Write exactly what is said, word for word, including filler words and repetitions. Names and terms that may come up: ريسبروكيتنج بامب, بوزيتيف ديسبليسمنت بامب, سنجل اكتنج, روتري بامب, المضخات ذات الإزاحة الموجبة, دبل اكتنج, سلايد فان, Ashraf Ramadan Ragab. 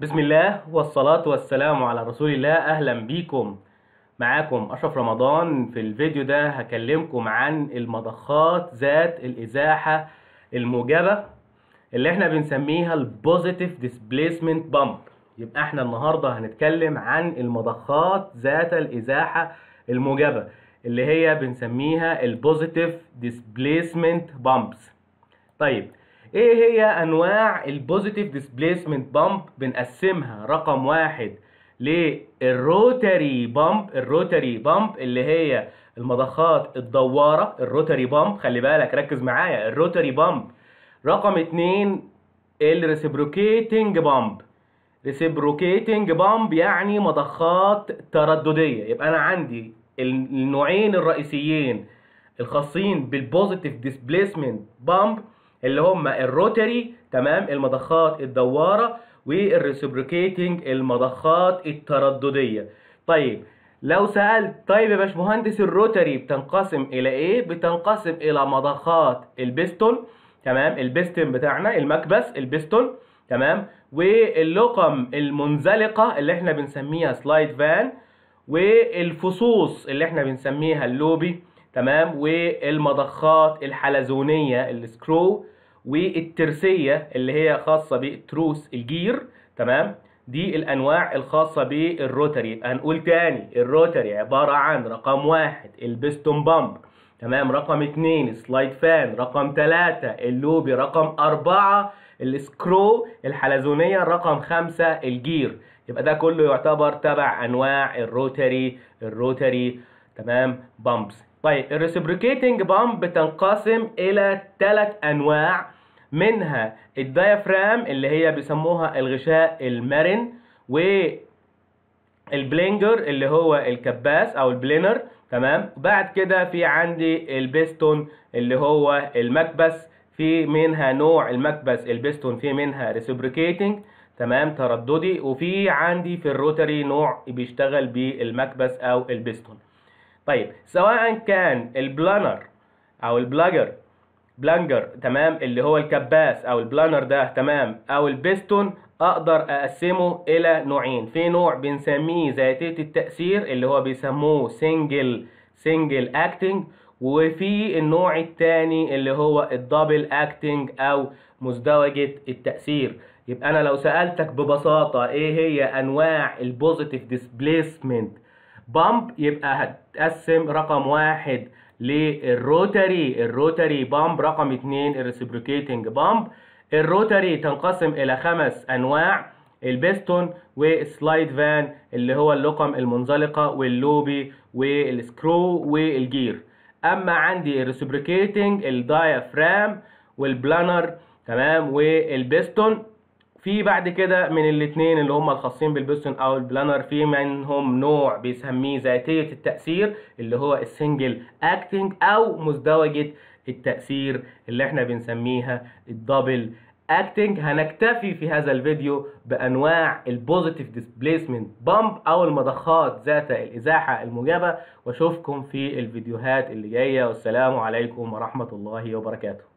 بسم الله والصلاة والسلام على رسول الله. أهلا بيكم، معاكم أشرف رمضان. في الفيديو ده هكلمكم عن المضخات ذات الإزاحة الموجبة اللي احنا بنسميها البوزيتيف ديسبليسمنت بامب. يبقى احنا النهاردة هنتكلم عن المضخات ذات الإزاحة الموجبة اللي هي بنسميها البوزيتيف ديسبليسمنت بامبس. طيب ايه هي انواع البوزيتيف ديسبليسمنت بامب؟ بنقسمها رقم واحد للروتري بامب. الروتري بامب اللي هي المضخات الدوارة، الروتري بامب، خلي بالك ركز معايا، الروتري بامب. رقم اتنين الريسبروكيتنج بامب. ريسبروكيتنج بامب يعني مضخات ترددية. يبقى انا عندي النوعين الرئيسيين الخاصين بالبوزيتيف ديسبليسمنت بامب اللي هما الروتري، تمام، المضخات الدوارة، والريسبروكيتنج المضخات الترددية. طيب لو سألت طيب يا باشمهندس الروتري بتنقسم إلى إيه؟ بتنقسم إلى مضخات البستون، تمام، البستون بتاعنا المكبس البستون، تمام، واللقم المنزلقة اللي احنا بنسميها سلايد فان، والفصوص اللي احنا بنسميها اللوبي، تمام، والمضخات الحلزونية السكرو، والترسية اللي هي خاصة بالتروس الجير، تمام. دي الأنواع الخاصة بالروتري. يبقى هنقول تاني، الروتري عبارة عن رقم واحد البستون بامب، تمام، رقم اتنين سلايد فان، رقم تلاتة اللوبي، رقم أربعة السكرو الحلزونية، رقم خمسة الجير. يبقى ده كله يعتبر تبع أنواع الروتري الروتري تمام بامبس. طيب الريسبروكيتنج بامب بتنقسم الى ثلاث انواع، منها الديافرام اللي هي بيسموها الغشاء المرن، والبلينجر اللي هو الكباس او البلينر، تمام. بعد كده في عندي البستون اللي هو المكبس، في منها نوع المكبس البستون في منها ريسبروكيتنج، تمام، ترددي، وفي عندي في الروتري نوع بيشتغل بالمكبس او البستون. طيب سواء كان البلانر او البلاجر بلانجر، تمام، اللي هو الكباس او البلانر ده، تمام، او البستون، اقدر اقسمه الى نوعين. في نوع بنسميه ذاتية التأثير اللي هو بيسموه سنجل سنجل اكتنج، وفي النوع الثاني اللي هو الدبل اكتنج او مزدوجة التأثير. يبقى انا لو سألتك ببساطة ايه هي انواع البوزيتيف ديسبليسمنت بامب، يبقى هتقسم رقم واحد للروتري الروتري بامب، رقم اتنين الريسبروكيتنج بامب. الروتري تنقسم الى خمس انواع، البستون والسلايد فان اللي هو اللقم المنزلقه، واللوبي والسكرو والجير. اما عندي الريسبروكيتنج الدايافرام والبلانر، تمام، والبستون. في بعد كده من الاثنين اللي هم الخاصين بالبستون او البلانر في منهم نوع بيسميه ذاتية التأثير اللي هو السنجل اكتنج، او مزدوجة التأثير اللي احنا بنسميها الدبل اكتنج. هنكتفي في هذا الفيديو بانواع البوزيتيف ديسبليسمنت بامب او المضخات ذات الازاحة الموجبة، واشوفكم في الفيديوهات اللي جاية، والسلام عليكم ورحمة الله وبركاته.